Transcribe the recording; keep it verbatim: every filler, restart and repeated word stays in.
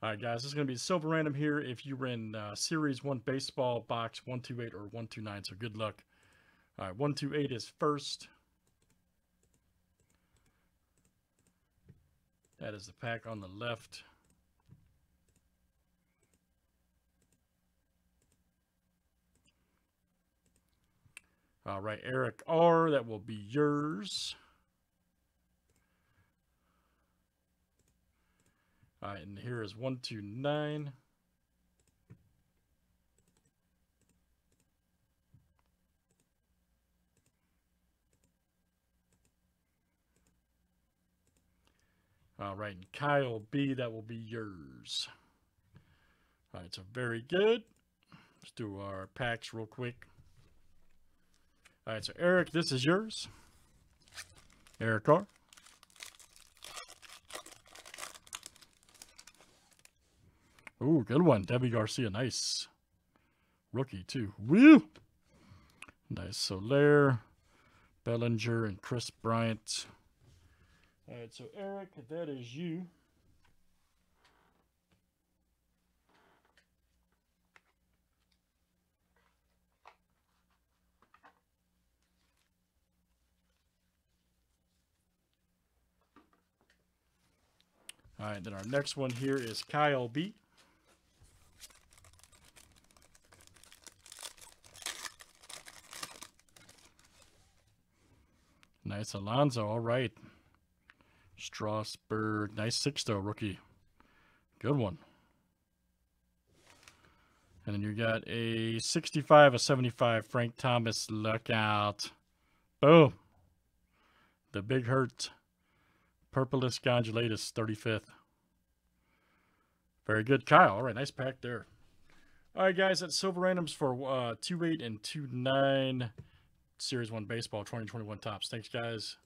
All right, guys, this is going to be Silver Random here if you were in uh, Series one Baseball Box one two eight or one two nine, so good luck. All right, one two eight is first. That is the pack on the left. All right, Eric R., that will be yours. All right, and here is one two nine. All right, and Kyle B., that will be yours. All right, so very good. Let's do our packs real quick. All right, so Eric, this is yours. Eric R. Ooh, good one. Debbie Garcia, nice. Rookie, too. Woo! Nice. Soler, Bellinger, and Chris Bryant. All right, so Eric, that is you. All right, then our next one here is Kyle B. Nice, Alonzo. All right. Strasburg. Nice six, though, rookie. Good one. And then you got a sixty-five, a seventy-five. Frank Thomas, luck out. Boom. The Big Hurt. Purplus Gondolatus, thirty-fifth. Very good, Kyle. All right, nice pack there. All right, guys, that's Silver Randoms for uh, two eight and two nine Series one Baseball twenty twenty-one Topps. Thanks, guys.